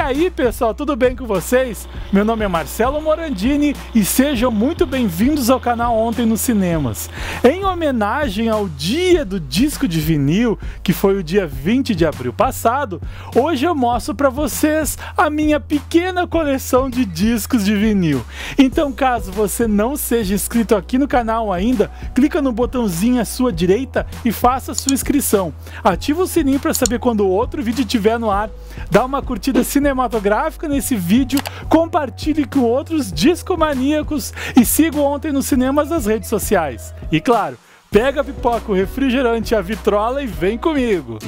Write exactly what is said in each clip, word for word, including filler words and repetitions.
aí, pessoal, tudo bem com vocês? Meu nome é Marcelo Morandini e sejam muito bem-vindos ao canal Ontem nos Cinemas. Em homenagem ao dia do disco de vinil, que foi o dia vinte de abril passado, hoje eu mostro para vocês a minha pequena coleção de discos de vinil. Então, caso você não seja inscrito aqui no canal ainda, clica no botãozinho à sua direita e faça a sua inscrição. Ativa o sininho para saber quando outro vídeo estiver no ar. Dá uma curtida cinematográfica nesse vídeo, compartilhe com outros discomaníacos e siga Ontem nos Cinemas nas redes sociais. E claro, pega a pipoca, o refrigerante, a vitrola e vem comigo!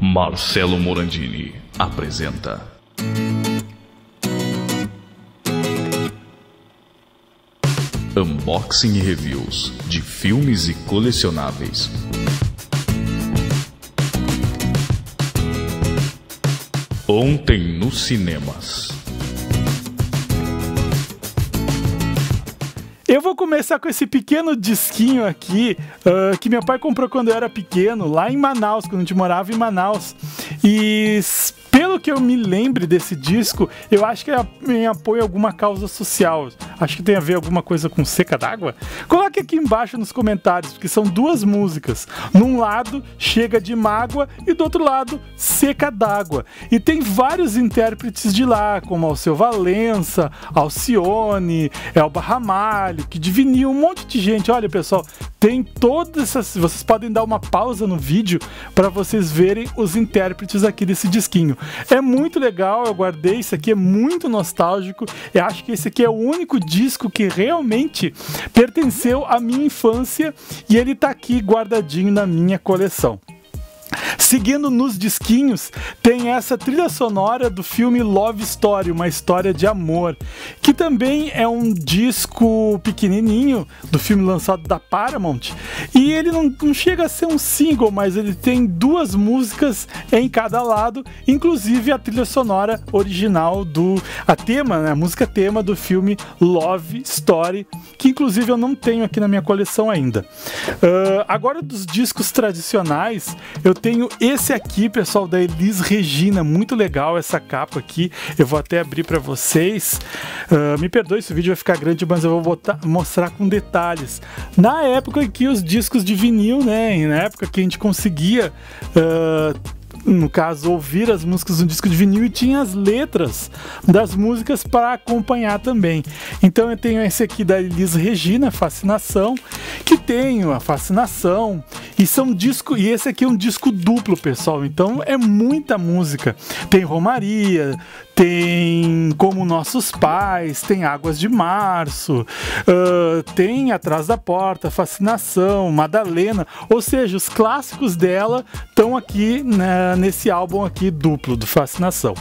Marcelo Morandini apresenta Unboxing e Reviews de Filmes e Colecionáveis. Ontem nos Cinemas. Eu vou começar com esse pequeno disquinho aqui, uh, que meu pai comprou quando eu era pequeno, lá em Manaus, quando a gente morava em Manaus. E pelo que eu me lembro desse disco, eu acho que é em apoio a alguma causa social. Acho que tem a ver alguma coisa com seca d'água. Coloque aqui embaixo nos comentários, porque são duas músicas. Num lado, Chega de Mágoa, e do outro lado, Seca d'Água. E tem vários intérpretes de lá, como Alceu Valença, Alcione, Elba Ramalho, que de vinil, um monte de gente. Olha, pessoal, tem todas essas... Vocês podem dar uma pausa no vídeo para vocês verem os intérpretes aqui desse disquinho. É muito legal, eu guardei isso aqui, é muito nostálgico. Eu acho que esse aqui é o único disco que realmente pertenceu à minha infância e ele tá aqui guardadinho na minha coleção. Seguindo nos disquinhos, tem essa trilha sonora do filme Love Story, Uma História de Amor, que também é um disco pequenininho do filme lançado da Paramount, e ele não, não chega a ser um single, mas ele tem duas músicas em cada lado, inclusive a trilha sonora original do a tema, né, a música tema do filme Love Story, que inclusive eu não tenho aqui na minha coleção ainda. Uh, agora, dos discos tradicionais, eu tenho esse aqui, pessoal, da Elis Regina. Muito legal essa capa aqui. Eu vou até abrir para vocês. Uh, me perdoe se o vídeo vai ficar grande, mas eu vou botar, mostrar com detalhes. Na época que os discos de vinil, né? Na época que a gente conseguia... Uh, no caso, ouvir as músicas no disco de vinil, e tinha as letras das músicas para acompanhar também. Então eu tenho esse aqui da Elis Regina, Fascinação, que tenho a Fascinação, e são disco, e esse aqui é um disco duplo, pessoal, então é muita música. Tem Romaria, tem Como Nossos Pais, tem Águas de Março, uh, tem Atrás da Porta, Fascinação, Madalena, ou seja, os clássicos dela estão aqui na, nesse álbum aqui duplo do Fascinação.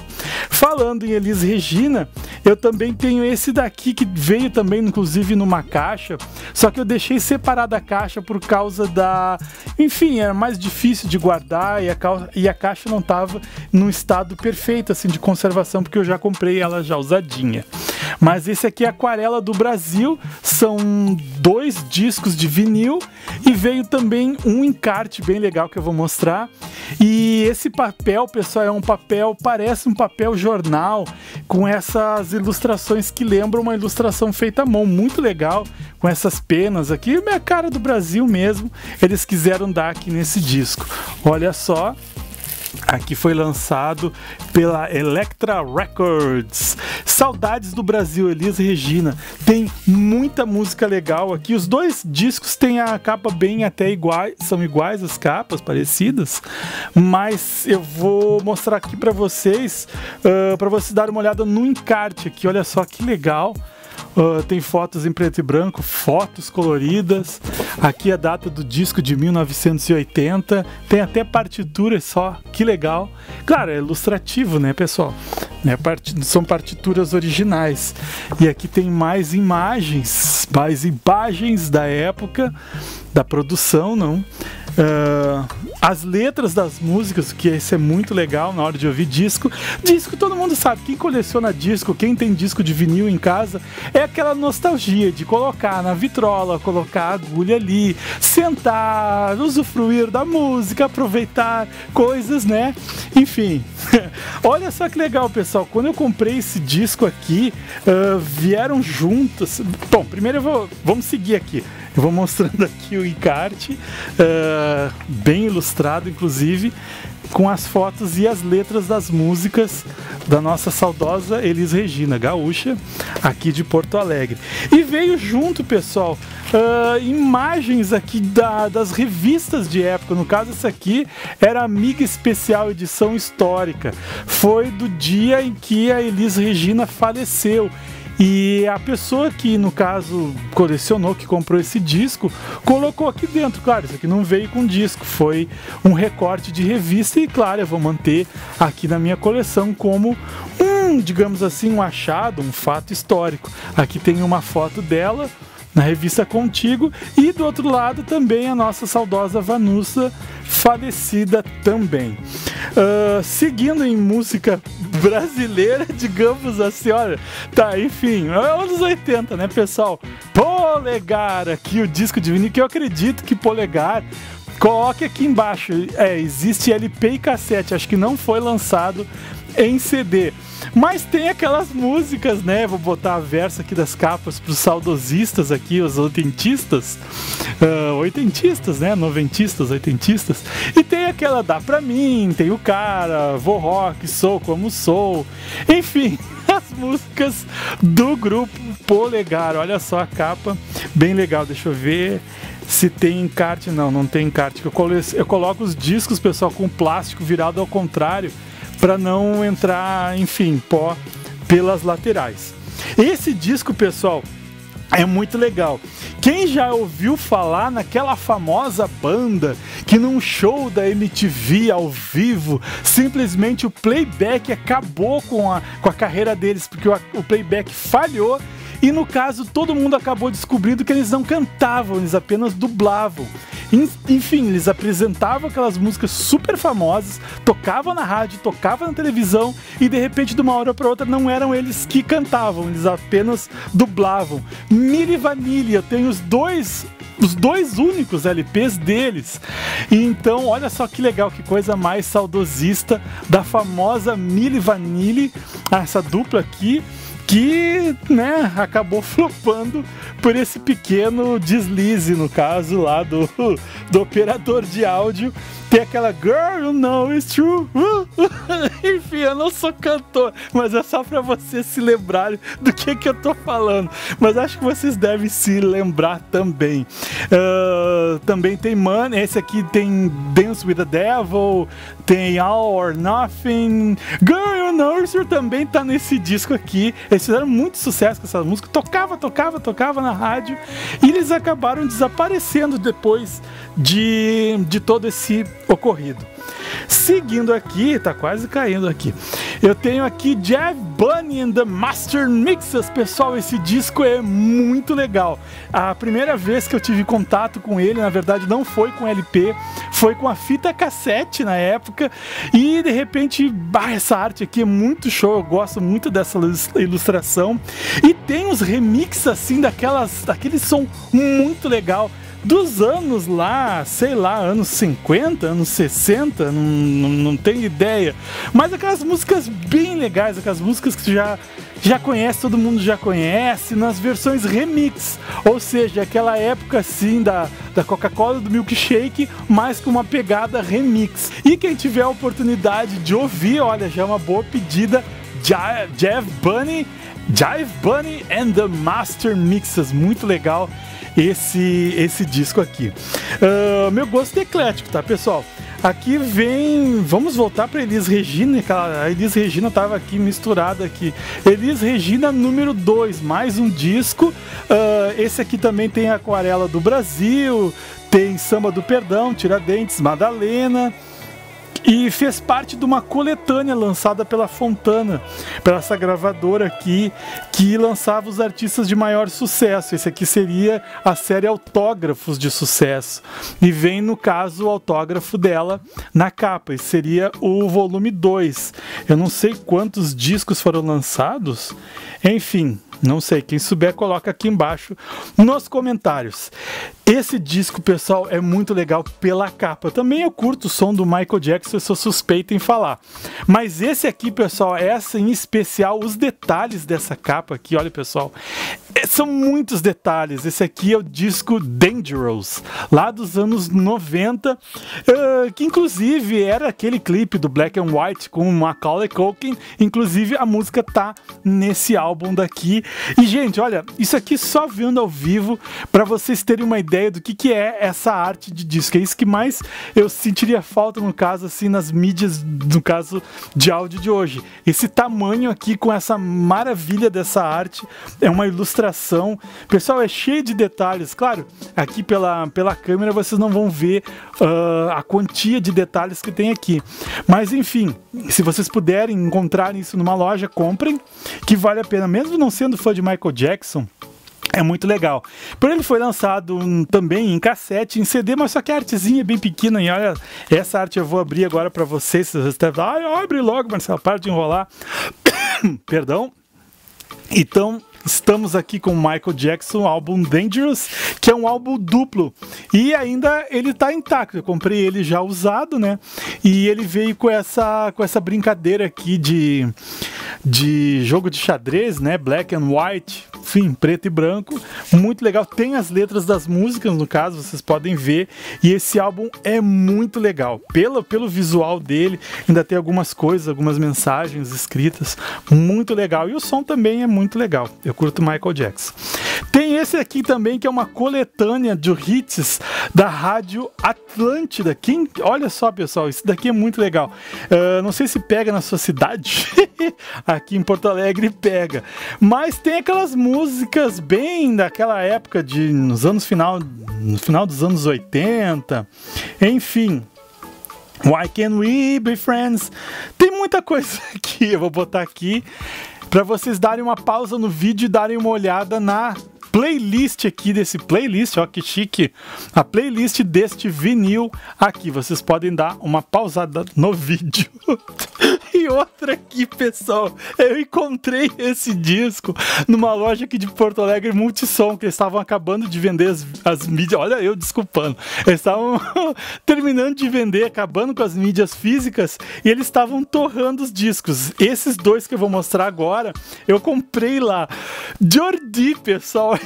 Falando em Elis Regina, eu também tenho esse daqui, que veio também inclusive numa caixa, só que eu deixei separada a caixa por causa da... Enfim, era mais difícil de guardar e a, ca... e a caixa não estava num estado perfeito assim de conservação, porque eu já comprei ela já usadinha. Mas esse aqui é Aquarela do Brasil, são dois discos de vinil e veio também um encarte bem legal que eu vou mostrar. E esse papel, pessoal, é um papel, parece um papel jornal, com essas ilustrações que lembram uma ilustração feita à mão, muito legal, com essas penas aqui, é a cara do Brasil mesmo, eles quiseram dar aqui nesse disco. Olha só. Aqui foi lançado pela Elektra Records. Saudades do Brasil, Elis Regina. Tem muita música legal aqui. Os dois discos têm a capa bem até iguais, são iguais as capas, parecidas. Mas eu vou mostrar aqui para vocês, uh, para vocês darem uma olhada no encarte aqui. Olha só que legal. Uh, tem fotos em preto e branco, fotos coloridas. Aqui a data do disco de mil novecentos e oitenta. Tem até partituras só, que legal. Claro, é ilustrativo, né, pessoal? É part... São partituras originais. E aqui tem mais imagens, mais imagens da época, da produção, não? Uh, as letras das músicas, que isso é muito legal na hora de ouvir disco. Disco todo mundo sabe, quem coleciona disco, quem tem disco de vinil em casa, é aquela nostalgia de colocar na vitrola, colocar a agulha ali, sentar, usufruir da música, aproveitar coisas, né? Enfim, Olha só que legal, pessoal. Quando eu comprei esse disco aqui, uh, vieram juntos. Bom, primeiro eu vou, vamos seguir aqui. Eu vou mostrando aqui o encarte, uh, bem ilustrado, inclusive, com as fotos e as letras das músicas da nossa saudosa Elis Regina, gaúcha, aqui de Porto Alegre. E veio junto, pessoal, uh, imagens aqui da, das revistas de época. No caso, essa aqui era a Amiga Especial Edição Histórica. Foi do dia em que a Elis Regina faleceu. E a pessoa que, no caso, colecionou, que comprou esse disco, colocou aqui dentro. Claro, isso aqui não veio com disco, foi um recorte de revista e, claro, eu vou manter aqui na minha coleção como um, digamos assim, um achado, um fato histórico. Aqui tem uma foto dela na revista Contigo e do outro lado também a nossa saudosa Vanusa, falecida também. Uh, seguindo em música brasileira, digamos assim, olha, tá, enfim, anos oitenta, né, pessoal? Polegar, aqui o disco de vinil, que eu acredito que Polegar, coloque aqui embaixo, é, existe L P e cassete, acho que não foi lançado em C D, mas tem aquelas músicas, né, vou botar a verso aqui das capas para os saudosistas aqui, os oitentistas, uh, oitentistas, né, noventistas, oitentistas, e tem aquela Dá Pra Mim, tem o Cara, Vou Rock, Sou Como Sou, enfim, as músicas do grupo Polegar. Olha só a capa, bem legal, deixa eu ver se tem encarte. Não, não tem encarte, eu, colo eu coloco os discos, pessoal, com plástico virado ao contrário, para não entrar, enfim, pó pelas laterais. Esse disco, pessoal, é muito legal. Quem já ouviu falar naquela famosa banda que num show da M T V ao vivo, simplesmente o playback acabou com a, com a carreira deles, porque o, o playback falhou. E no caso, todo mundo acabou descobrindo que eles não cantavam, eles apenas dublavam. Enfim, eles apresentavam aquelas músicas super famosas, tocavam na rádio, tocavam na televisão e de repente, de uma hora para outra, não eram eles que cantavam, eles apenas dublavam. Milli Vanilli, eu tenho os dois, os dois únicos L Ps deles. E então, olha só que legal, que coisa mais saudosista da famosa Milli Vanilli, essa dupla aqui, que, né, acabou flopando por esse pequeno deslize, no caso lá do, do operador de áudio. Tem aquela Girl, You Know It's True. Enfim, eu não sou cantor, mas é só pra vocês se lembrarem do que que eu tô falando. Mas acho que vocês devem se lembrar também. Uh, também tem Money, esse aqui tem Dance with the Devil, tem All or Nothing. Girl, You Know It's True também tá nesse disco aqui. Eles fizeram muito sucesso com essa música, tocava, tocava, tocava na rádio, e eles acabaram desaparecendo depois de, de todo esse ocorrido. Seguindo aqui, tá quase caindo aqui, eu tenho aqui Jive Bunny and the Master Mixers. Pessoal, esse disco é muito legal. A primeira vez que eu tive contato com ele, na verdade, não foi com L P, foi com a fita cassete na época. E de repente, bah, essa arte aqui é muito show, eu gosto muito dessa ilustração. E tem uns remixes assim, daquelas, daquele som muito legal dos anos lá, sei lá, anos cinquenta, anos sessenta, não, não, não tenho ideia, mas aquelas músicas bem legais, aquelas músicas que já, já conhece, todo mundo já conhece, nas versões remix, ou seja, aquela época assim da, da Coca-Cola, do milkshake, mas com uma pegada remix. E quem tiver a oportunidade de ouvir, olha, já é uma boa pedida, Jive Bunny, Jive Bunny and the Master Mixers, muito legal esse, esse disco aqui. Uh, meu gosto é eclético, tá, pessoal? Aqui vem, vamos voltar para Elis Regina, que a Elis Regina tava aqui misturada aqui. Elis Regina número dois, mais um disco. Uh, esse aqui também tem Aquarela do Brasil, tem Samba do Perdão, Tiradentes, Madalena. E fez parte de uma coletânea lançada pela Fontana, pela essa gravadora aqui, que lançava os artistas de maior sucesso. Esse aqui seria a série Autógrafos de Sucesso. E vem, no caso, o autógrafo dela na capa. Esse seria o volume dois. Eu não sei quantos discos foram lançados. Enfim, Não sei, quem souber coloca aqui embaixo nos comentários. Esse disco, pessoal, é muito legal pela capa. Também eu curto o som do Michael Jackson, eu sou suspeito em falar. Mas esse aqui, pessoal, essa em especial, os detalhes dessa capa aqui, olha, pessoal, são muitos detalhes. Esse aqui é o disco Dangerous, lá dos anos noventa, que inclusive era aquele clipe do Black and White com o Macaulay Culkin. Inclusive a música tá nesse álbum daqui. E, gente, olha, isso aqui só vendo ao vivo para vocês terem uma ideia do que, que é essa arte de disco. É isso que mais eu sentiria falta, no caso, assim, nas mídias, no caso de áudio de hoje. Esse tamanho aqui com essa maravilha dessa arte, é uma ilustração. Pessoal, é cheio de detalhes. Claro, aqui pela, pela câmera vocês não vão ver uh, a quantia de detalhes que tem aqui. Mas, enfim, se vocês puderem encontrar isso numa loja, comprem, que vale a pena. Mesmo não sendo fã de Michael Jackson, é muito legal. Por ele foi lançado um, também em cassete, em C D, mas só que a artezinha é bem pequena. E olha, essa arte eu vou abrir agora para vocês. Se vocês estão... Ai, abre logo, Marcelo, para de enrolar. Perdão. Então, estamos aqui com o Michael Jackson, o álbum Dangerous, que é um álbum duplo. E ainda ele tá intacto, eu comprei ele já usado, né? E ele veio com essa, com essa brincadeira aqui de... de jogo de xadrez, né? Black and white, enfim, preto e branco. Muito legal. Tem as letras das músicas, no caso, vocês podem ver. E esse álbum é muito legal. Pelo, pelo visual dele, ainda tem algumas coisas, algumas mensagens escritas. Muito legal. E o som também é muito legal. Eu curto Michael Jackson. Tem esse aqui também, que é uma coletânea de hits da Rádio Atlântida. Quem... Olha só, pessoal, isso daqui é muito legal. Uh, não sei se pega na sua cidade. Aqui em Porto Alegre pega. Mas tem aquelas músicas bem daquela época de nos anos final, no final dos anos oitenta. Enfim, Why Can't We Be Friends? Tem muita coisa aqui, eu vou botar aqui para vocês darem uma pausa no vídeo e darem uma olhada na playlist aqui, desse playlist, ó que chique, a playlist deste vinil aqui, vocês podem dar uma pausada no vídeo. E outra aqui, pessoal, eu encontrei esse disco numa loja aqui de Porto Alegre, Multissom, que eles estavam acabando de vender as, as mídias, olha eu desculpando, eles estavam terminando de vender, acabando com as mídias físicas, e eles estavam torrando os discos. Esses dois que eu vou mostrar agora, eu comprei lá, Jordi, pessoal.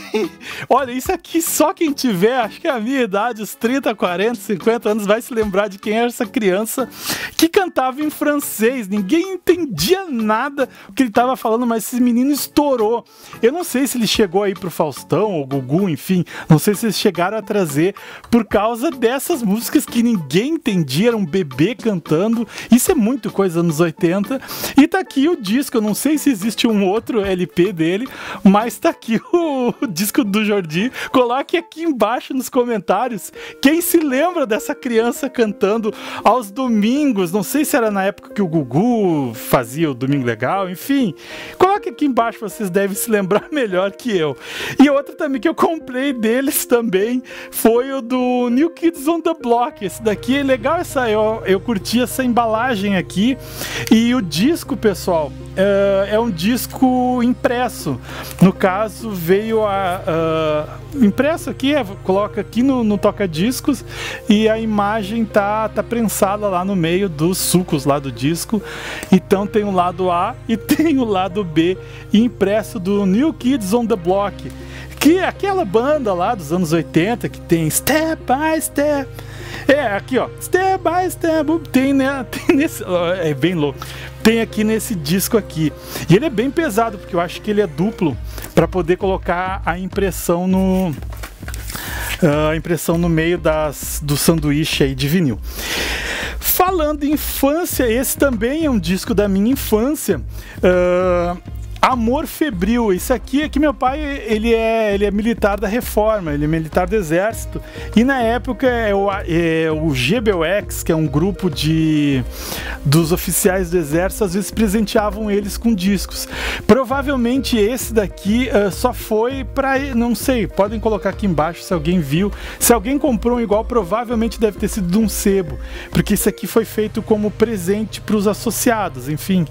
Olha, isso aqui só quem tiver, acho que a minha idade, os trinta, quarenta, cinquenta anos, vai se lembrar de quem era essa criança que cantava em francês. Ninguém entendia nada o que ele estava falando, mas esse menino estourou. Eu não sei se ele chegou aí pro Faustão ou Gugu, enfim, não sei se eles chegaram a trazer por causa dessas músicas que ninguém entendia, era um bebê cantando. Isso é muito coisa anos oitenta. E tá aqui o disco, eu não sei se existe um outro L P dele, mas tá aqui o o disco do Jordi. Coloque aqui embaixo nos comentários quem se lembra dessa criança cantando aos domingos. Não sei se era na época que o Gugu fazia o Domingo Legal, enfim, coloque aqui embaixo, vocês devem se lembrar melhor que eu. E outro também que eu comprei deles também foi o do New Kids on the Block. Esse daqui é legal, essa, eu, eu curti essa embalagem aqui. E o disco, pessoal, é, é um disco impresso, no caso veio A, a, impresso aqui, é, coloca aqui no, no toca-discos, e a imagem tá, tá prensada lá no meio dos sucos lá do disco. Então tem o lado A e tem o lado B impresso do New Kids on the Block, que é aquela banda lá dos anos oitenta que tem Step by Step. É, aqui ó, Step by Step, tem, né, tem nesse, é bem louco, tem aqui nesse disco aqui. E ele é bem pesado, porque eu acho que ele é duplo, para poder colocar a impressão no uh, a impressão no meio das, do sanduíche aí de vinil. Falando em infância, esse também é um disco da minha infância, uh, Amor Febril. Isso aqui é que meu pai, ele é, ele é militar da reforma, ele é militar do exército, e na época é o, é o G B X, que é um grupo de, dos oficiais do exército, às vezes presenteavam eles com discos. Provavelmente esse daqui uh, só foi pra, não sei, podem colocar aqui embaixo se alguém viu, se alguém comprou um igual, provavelmente deve ter sido de um sebo, porque isso aqui foi feito como presente para os associados, enfim.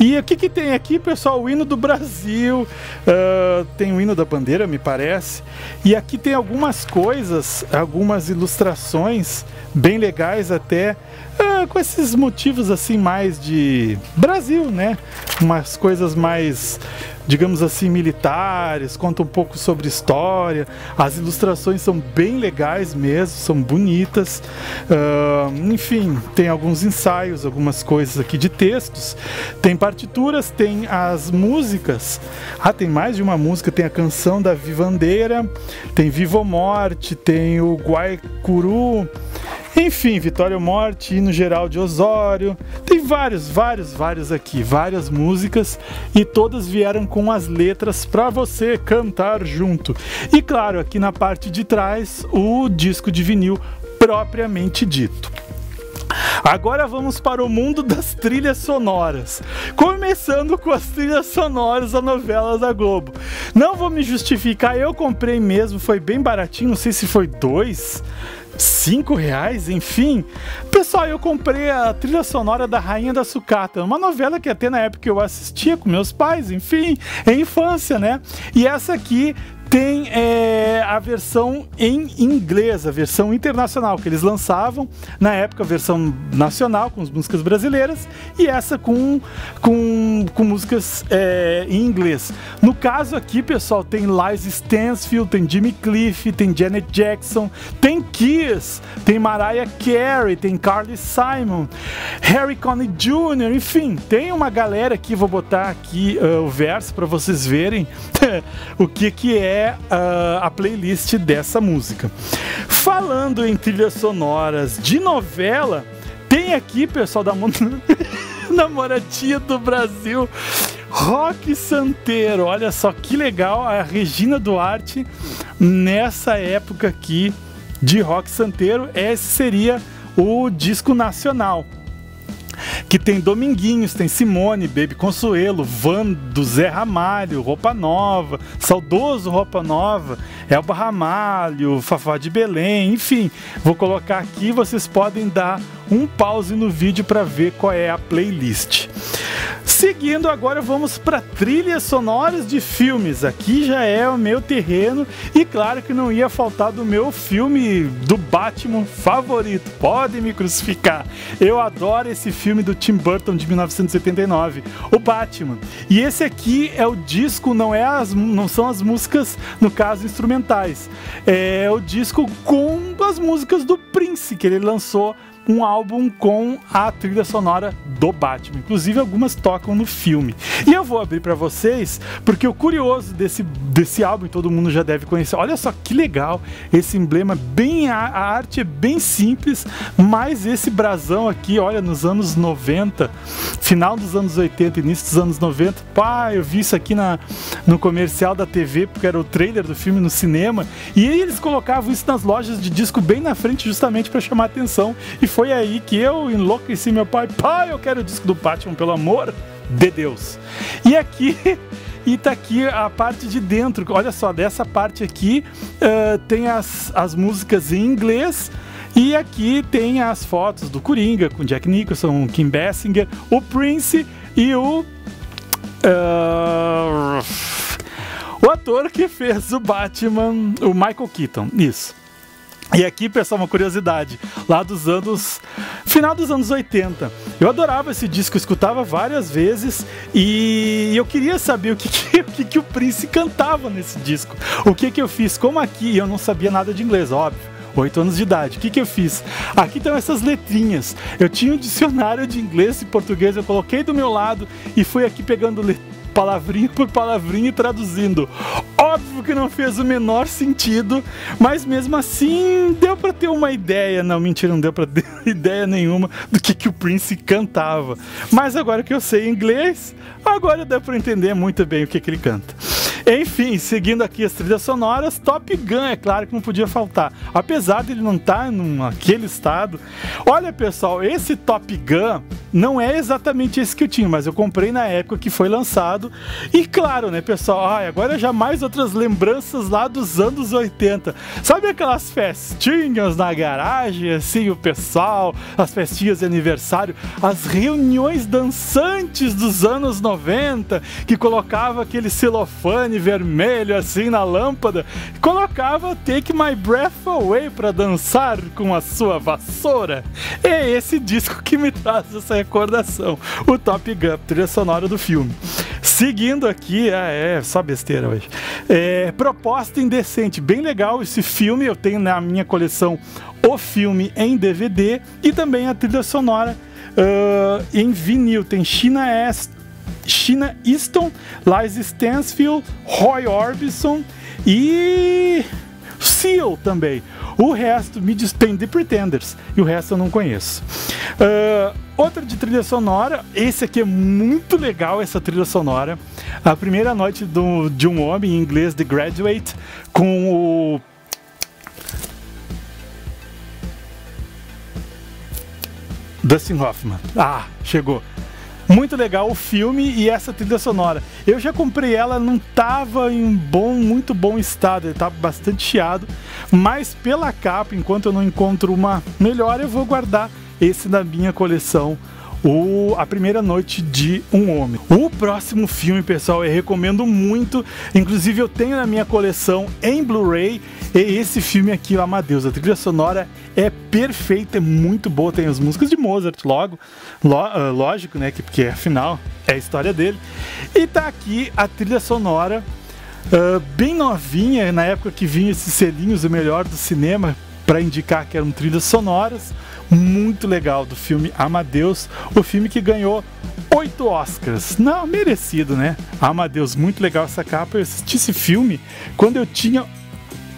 E o que que tem aqui, pessoal? O hino do do Brasil, uh, tem o hino da bandeira, me parece. E aqui tem algumas coisas, algumas ilustrações bem legais até, uh, com esses motivos assim mais de Brasil, né? Umas coisas mais, digamos assim, militares, conta um pouco sobre história. As ilustrações são bem legais mesmo, são bonitas. Uh, enfim, tem alguns ensaios, algumas coisas aqui de textos. Tem partituras, tem as músicas. Ah, tem mais de uma música. Tem a Canção da Vivandeira, tem Viva ou Morte, tem o Guaicuru. Enfim, Vitória ou Morte, Hino Geral de Osório. Tem vários, vários, vários aqui. Várias músicas. E todas vieram com as letras para você cantar junto. E claro, aqui na parte de trás, o disco de vinil propriamente dito. Agora vamos para o mundo das trilhas sonoras. Começando com as trilhas sonoras da novela da Globo. Não vou me justificar, eu comprei mesmo, foi bem baratinho, não sei se foi dois... cinco reais, enfim. Pessoal, eu comprei a trilha sonora da Rainha da Sucata, uma novela que até na época eu assistia com meus pais, enfim, em infância, né? E essa aqui tem é, a versão em inglês, a versão internacional que eles lançavam, na época a versão nacional com as músicas brasileiras e essa com, com, com músicas é, em inglês. No caso aqui, pessoal, tem Lisa Stansfield, tem Jimmy Cliff, tem Janet Jackson, tem Kiss, tem Mariah Carey, tem Carly Simon, Harry Connick Júnior, enfim, tem uma galera aqui, vou botar aqui uh, o verso para vocês verem o que que é É uh, a playlist dessa música. Falando em trilhas sonoras de novela, tem aqui, pessoal, da mon... Namoradinha do Brasil, rock santeiro. Olha só que legal a Regina Duarte nessa época aqui de rock santeiro. Esse seria o disco nacional, que tem Dominguinhos, tem Simone, Baby Consuelo, Vando, Zé Ramalho, Roupa Nova, saudoso Roupa Nova, Elba Ramalho, Fafá de Belém, enfim, vou colocar aqui, vocês podem dar um pause no vídeo para ver qual é a playlist. Seguindo agora vamos para trilhas sonoras de filmes, aqui já é o meu terreno e claro que não ia faltar do meu filme do Batman favorito, podem me crucificar, eu adoro esse filme do Tim Burton de mil novecentos e oitenta e nove, o Batman, e esse aqui é o disco, não, é as, não são as músicas, no caso instrumentais, é o disco com as músicas do Prince, que ele lançou um álbum com a trilha sonora do Batman, inclusive algumas tocam no filme. E eu vou abrir para vocês, porque o curioso desse, desse álbum, todo mundo já deve conhecer, olha só que legal, esse emblema, bem, a, a arte é bem simples, mas esse brasão aqui, olha, nos anos noventa, final dos anos oitenta, início dos anos noventa, pá, eu vi isso aqui na, no comercial da T V, porque era o trailer do filme no cinema, e eles colocavam isso nas lojas de disco bem na frente, justamente para chamar a atenção, e foi aí que eu enlouqueci meu pai. Pai, eu quero o disco do Batman, pelo amor de Deus. E aqui, e tá aqui a parte de dentro. Olha só, dessa parte aqui uh, tem as, as músicas em inglês. E aqui tem as fotos do Coringa, com Jack Nicholson, Kim Basinger, o Prince e o... Uh, o ator que fez o Batman, o Michael Keaton, isso. E aqui, pessoal, uma curiosidade, lá dos anos, final dos anos oitenta, eu adorava esse disco, eu escutava várias vezes e eu queria saber o que, que, o, que, que o Prince cantava nesse disco. O que que eu fiz? Como aqui eu não sabia nada de inglês, óbvio, oito anos de idade, o que que eu fiz? Aqui estão essas letrinhas, eu tinha um dicionário de inglês e português, eu coloquei do meu lado e fui aqui pegando letrinhas, palavrinha por palavrinha e traduzindo. Óbvio que não fez o menor sentido, mas mesmo assim deu pra ter uma ideia. Não, mentira, não deu pra ter ideia nenhuma do que, que o Prince cantava. Mas agora que eu sei inglês, agora dá pra entender muito bem o que, que ele canta. Enfim, seguindo aqui as trilhas sonoras, Top Gun, é claro que não podia faltar. Apesar de ele não estar naquele estado. Olha, pessoal, esse Top Gun não é exatamente esse que eu tinha, mas eu comprei na época que foi lançado. E claro, né, pessoal, ai, agora já mais outras lembranças lá dos anos oitenta. Sabe aquelas festinhas na garagem, assim, o pessoal, as festinhas de aniversário, as reuniões dançantes dos anos noventa, que colocava aquele celofane vermelho assim na lâmpada, colocava Take My Breath Away pra dançar com a sua vassoura. É esse disco que me traz essa recordação, o Top Gun, trilha sonora do filme. Seguindo aqui, ah, é só besteira hoje. É, Proposta Indecente, bem legal esse filme, eu tenho na minha coleção o filme em D V D e também a trilha sonora uh, em vinil, tem China Est, China Easton, Lisa Stansfield, Roy Orbison e Seal também. O resto me dispende de Pretenders e o resto eu não conheço. Uh, outra de trilha sonora, esse aqui é muito legal, essa trilha sonora. A Primeira Noite do, de um Homem, em inglês The Graduate, com o... Dustin Hoffman. Ah, chegou. Muito legal o filme e essa trilha sonora. Eu já comprei ela, não estava em bom, muito bom estado, ele estava bastante chiado, mas pela capa, enquanto eu não encontro uma melhor, eu vou guardar esse da minha coleção, o A Primeira Noite de um Homem. O próximo filme, pessoal, eu recomendo muito, inclusive eu tenho na minha coleção em Blu-ray, e esse filme aqui, Amadeus. A trilha sonora é perfeita, é muito boa, tem as músicas de Mozart, logo, lo, lógico, né, que, porque afinal é a história dele, e tá aqui a trilha sonora, uh, bem novinha, na época que vinha esses selinhos, o melhor do cinema, para indicar que eram trilhas sonoras, muito legal, do filme Amadeus, o filme que ganhou oito Oscars, não, merecido, né? Amadeus, muito legal essa capa, eu assisti esse filme quando eu tinha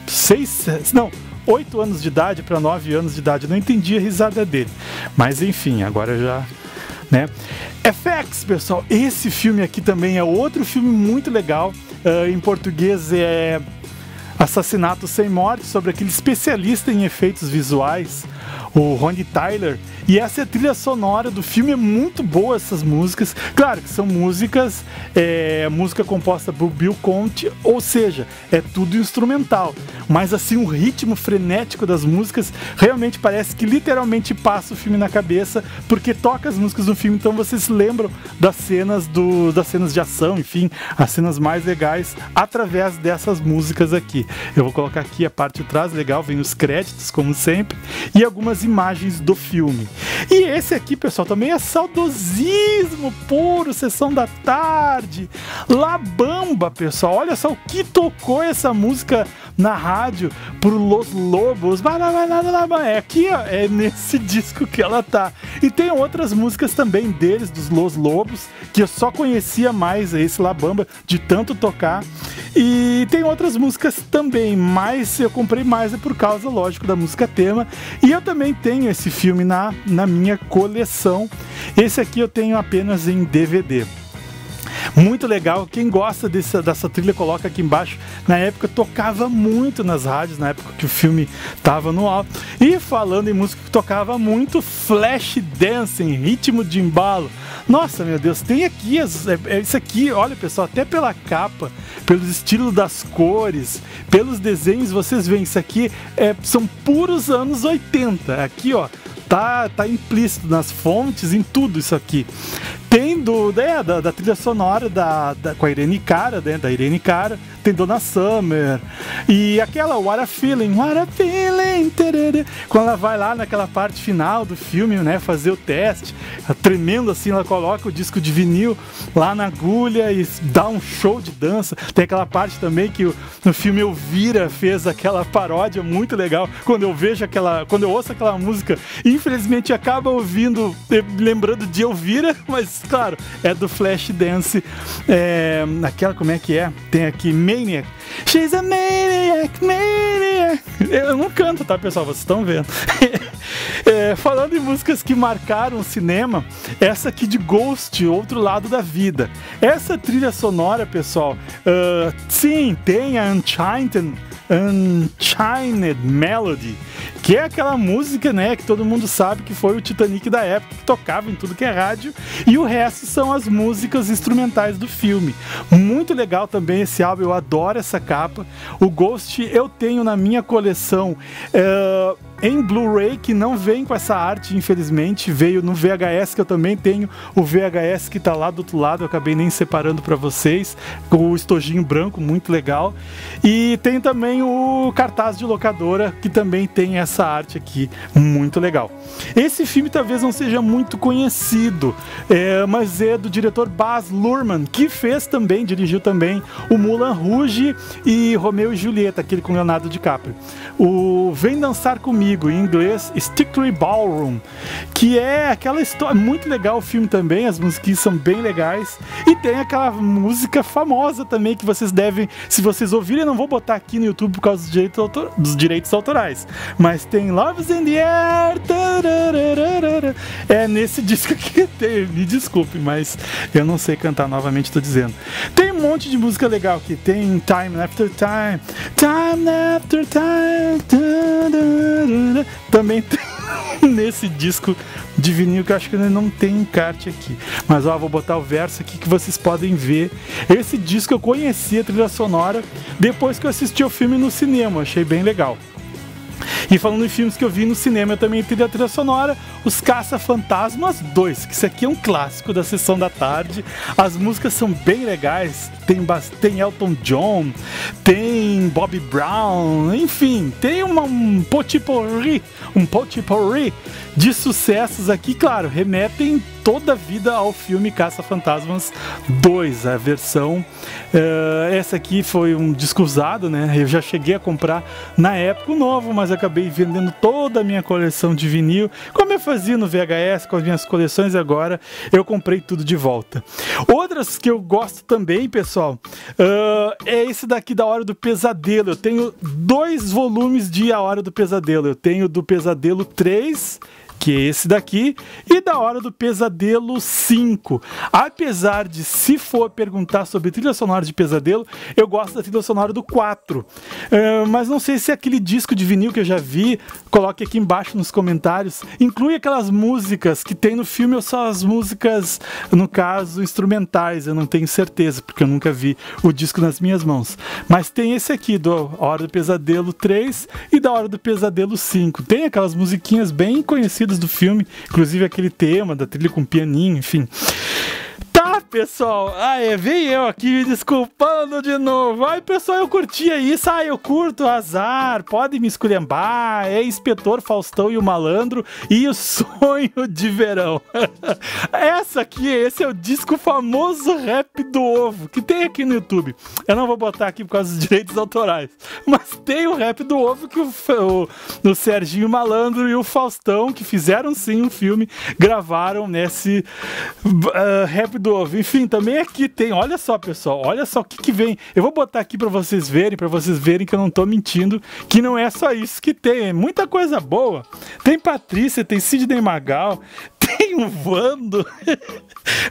seis, não, oito anos de idade para nove anos de idade, eu não entendi a risada dele, mas enfim, agora já... Né? F X, pessoal, esse filme aqui também é outro filme muito legal, uh, em português é... Assassinato Sem Morte, sobre aquele especialista em efeitos visuais, o Ronnie Tyler, e essa é a trilha sonora do filme, é muito boa essas músicas, claro que são músicas, é, música composta por Bill Conti, ou seja, é tudo instrumental, mas assim o ritmo frenético das músicas realmente parece que literalmente passa o filme na cabeça, porque toca as músicas do filme, então vocês lembram das cenas, do, das cenas de ação, enfim, as cenas mais legais através dessas músicas aqui. Eu vou colocar aqui a parte de trás, legal, vem os créditos como sempre, e algumas imagens do filme. E esse aqui, pessoal, também é saudosismo puro, sessão da tarde, La Bamba, pessoal, olha só o que tocou essa música na rádio por Los Lobos, é aqui, ó, é nesse disco que ela tá, e tem outras músicas também deles, dos Los Lobos, que eu só conhecia mais esse La Bamba, de tanto tocar, e tem outras músicas também, mas eu comprei mais é por causa, lógico, da música tema, e eu também tenho esse filme na, na minha coleção. Esse aqui eu tenho apenas em D V D. Muito legal, quem gosta dessa, dessa trilha coloca aqui embaixo. Na época tocava muito nas rádios, na época que o filme estava no alto. E falando em música que tocava muito, Flash Dancing, ritmo de embalo. Nossa, meu Deus, tem aqui, as, é, é isso aqui, olha pessoal, até pela capa, pelo estilo das cores, pelos desenhos, vocês veem, isso aqui é, são puros anos oitenta, aqui ó. Tá, tá implícito nas fontes, em tudo isso aqui. Tem do, né, da, da trilha sonora da, da, com a Irene Cara, né, da Irene Cara, tem Dona Summer, e aquela What a Feeling, What a Feeling, tererê, quando ela vai lá naquela parte final do filme, né, fazer o teste, tremendo assim, ela coloca o disco de vinil lá na agulha e dá um show de dança. Tem aquela parte também que no filme Elvira fez aquela paródia muito legal, quando eu vejo aquela, quando eu ouço aquela música, infelizmente acaba ouvindo, lembrando de Elvira, mas Mas, claro, é do Flashdance. É, aquela, como é que é? Tem aqui Maniac. She's a maniac, maniac. Eu não canto, tá, pessoal? Vocês estão vendo. É, falando em músicas que marcaram o cinema, essa aqui de Ghost, Outro Lado da Vida. Essa trilha sonora, pessoal, uh, sim, tem a Unchained, Unchained Melody, que é aquela música, né, que todo mundo sabe que foi o Titanic da época, que tocava em tudo que é rádio, e o resto são as músicas instrumentais do filme. Muito legal também esse álbum, eu adoro essa capa. O Ghost eu tenho na minha coleção uh, em Blu-ray, que não vem com essa arte, infelizmente, veio no V H S, que eu também tenho o V H S que tá lá do outro lado, eu acabei nem separando para vocês, com o estojinho branco, muito legal. E tem também o cartaz de locadora, que também tem essa arte aqui, muito legal. Esse filme talvez não seja muito conhecido, é, mas é do diretor Baz Luhrmann, que fez também, dirigiu também o Moulin Rouge e Romeu e Julieta, aquele com Leonardo DiCaprio. O Vem Dançar Comigo, em inglês, Strictly Ballroom, que é aquela história, muito legal o filme também, as musiquinhas são bem legais, e tem aquela música famosa também, que vocês devem, se vocês ouvirem, eu não vou botar aqui no YouTube por causa dos direitos, autor, dos direitos autorais, mas tem Love's in the Air, tararara, é nesse disco que tem, me desculpe, mas eu não sei cantar, novamente tô dizendo. Tem um monte de música legal aqui, tem Time After Time, Time After Time, tararara. Também tem nesse disco de vinil, que eu acho que não tem encarte aqui, mas ó, vou botar o verso aqui que vocês podem ver. Esse disco eu conheci a trilha sonora depois que eu assisti o filme no cinema, achei bem legal. E falando em filmes que eu vi no cinema, eu também tive a trilha sonora, Os Caça-Fantasmas dois, que isso aqui é um clássico da sessão da tarde. As músicas são bem legais, tem, tem Elton John, tem Bobby Brown, enfim, tem uma, um potpourri, um potpourri de sucessos aqui, claro, remetem toda a vida ao filme Caça-Fantasmas dois, a versão, uh, essa aqui foi um disco usado, né, eu já cheguei a comprar na época o novo, mas acabei vendendo toda a minha coleção de vinil, como eu fazia no V H S com as minhas coleções, agora eu comprei tudo de volta. Outras que eu gosto também, pessoal, uh, é esse daqui da Hora do Pesadelo. Eu tenho dois volumes de A Hora do Pesadelo, eu tenho do Pesadelo três, que é esse daqui, e da Hora do Pesadelo cinco. Apesar de, se for perguntar sobre trilha sonora de pesadelo, eu gosto da trilha sonora do quatro. Uh, mas não sei se é aquele disco de vinil que eu já vi, coloque aqui embaixo nos comentários. Inclui aquelas músicas que tem no filme, ou só as músicas, no caso, instrumentais, eu não tenho certeza, porque eu nunca vi o disco nas minhas mãos. Mas tem esse aqui, da Hora do Pesadelo três e da Hora do Pesadelo cinco. Tem aquelas musiquinhas bem conhecidas do filme, inclusive aquele tema da trilha com pianinho, enfim. Tá, pessoal, ah, é, vem eu aqui me desculpando de novo. Ai, pessoal, eu curtia isso, ai, eu curto, azar, podem me esculhambar, é Inspetor Faustão e o Malandro e O Sonho de Verão. Essa aqui, esse é o disco famoso Rap do Ovo, que tem aqui no YouTube. Eu não vou botar aqui por causa dos direitos autorais, mas tem o Rap do Ovo que o, o, o Serginho Malandro e o Faustão, que fizeram sim um filme, gravaram nesse uh, Rap do Ovo. Enfim, também aqui tem, olha só, pessoal, olha só o que que vem. Eu vou botar aqui pra vocês verem, pra vocês verem que eu não tô mentindo, que não é só isso que tem, é muita coisa boa. Tem Patrícia, tem Sidney Magal, tem o Vando,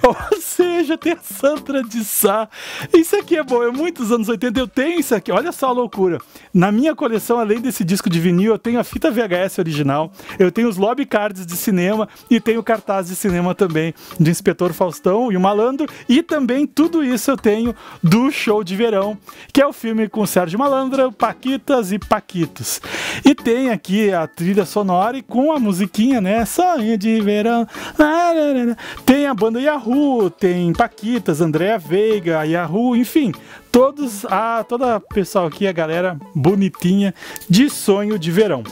ou seja, tem a Sandra de Sá. Isso aqui é bom, é muitos anos oitenta, eu tenho isso aqui, olha só a loucura. Na minha coleção, além desse disco de vinil, eu tenho a fita V H S original, eu tenho os lobby cards de cinema e tenho cartaz de cinema também, de Inspetor Faustão e o Malandro, e também tudo isso eu tenho do Show de Verão, que é o filme com o Sérgio Malandro, Paquitas e Paquitos. E tem aqui a trilha sonora e com a musiquinha, né, Sonho de Verão. Tem a banda Yahoo, tem Paquitas, Andréa Veiga, Yahoo, enfim, todos, a, toda a pessoal aqui, a galera bonitinha de Sonho de Verão.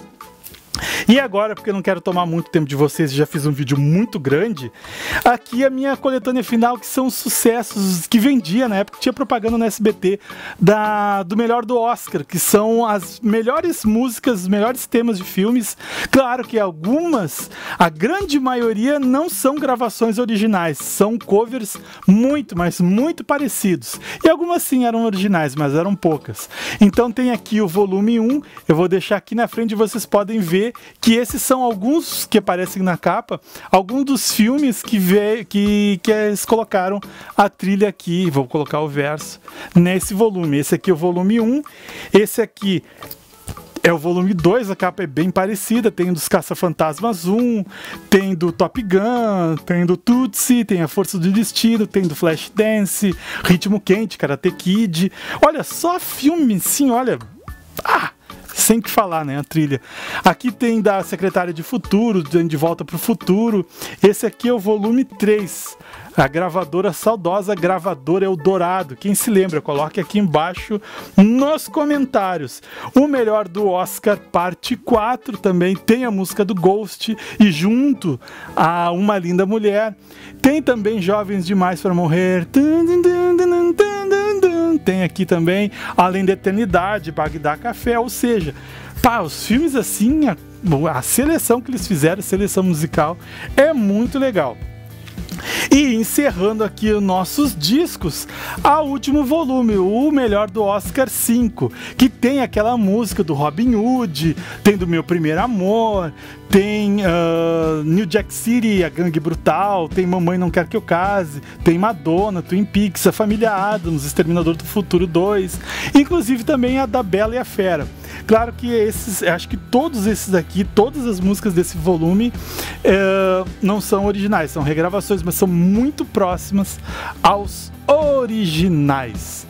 E agora, porque eu não quero tomar muito tempo de vocês, já fiz um vídeo muito grande, aqui a minha coletânea final, que são os sucessos que vendia na época, tinha propaganda no S B T da, do melhor do Oscar, que são as melhores músicas, os melhores temas de filmes. Claro que algumas, a grande maioria, não são gravações originais, são covers muito, mas muito parecidos. E algumas sim eram originais, mas eram poucas. Então tem aqui o volume um, eu vou deixar aqui na frente, vocês podem ver que esses são alguns que aparecem na capa, alguns dos filmes que, veio, que, que eles colocaram a trilha aqui, vou colocar o verso, nesse volume. Esse aqui é o volume um, esse aqui é o volume dois, a capa é bem parecida, tem dos Caça-Fantasmas um, tem do Top Gun, tem do Tootsie, tem a Força do Destino, tem do Flashdance, Ritmo Quente, Karate Kid, olha só filme, sim, olha... Ah! Sem que falar, né? A trilha. Aqui tem da Secretária de Futuro, De Volta para o Futuro. Esse aqui é o volume três. A gravadora saudosa, a gravadora Eldorado. Quem se lembra, coloque aqui embaixo nos comentários. O melhor do Oscar, parte quatro, também tem a música do Ghost e junto a Uma Linda Mulher. Tem também Jovens Demais para Morrer. Tem aqui também Além da Eternidade, Bagdá Café, ou seja, pá, os filmes assim, a, a seleção que eles fizeram, a seleção musical, é muito legal. E encerrando aqui os nossos discos, a último volume, o melhor do Oscar cinco, que tem aquela música do Robin Hood, tem do Meu Primeiro Amor, tem uh, New Jack City, A Gangue Brutal, tem Mamãe Não Quer Que Eu Case, tem Madonna, Twin Peaks, A Família Addams, Exterminador do Futuro dois, inclusive também a da Bela e a Fera. Claro que esses, acho que todos esses aqui, todas as músicas desse volume uh, não são originais, são regravações, mas são muito próximas aos originais.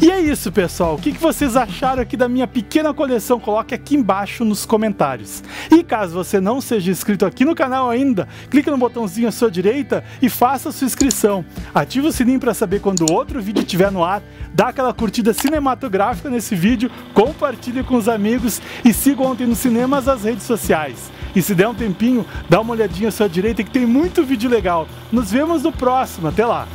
E é isso, pessoal. O que vocês acharam aqui da minha pequena coleção? Coloque aqui embaixo nos comentários. E caso você não seja inscrito aqui no canal ainda, clica no botãozinho à sua direita e faça a sua inscrição. Ative o sininho para saber quando outro vídeo estiver no ar. Dá aquela curtida cinematográfica nesse vídeo, compartilhe com os amigos e siga Ontem nos Cinemas nas redes sociais. E se der um tempinho, dá uma olhadinha à sua direita que tem muito vídeo legal. Nos vemos no próximo. Até lá!